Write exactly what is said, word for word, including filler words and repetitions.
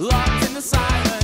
locked in the silence.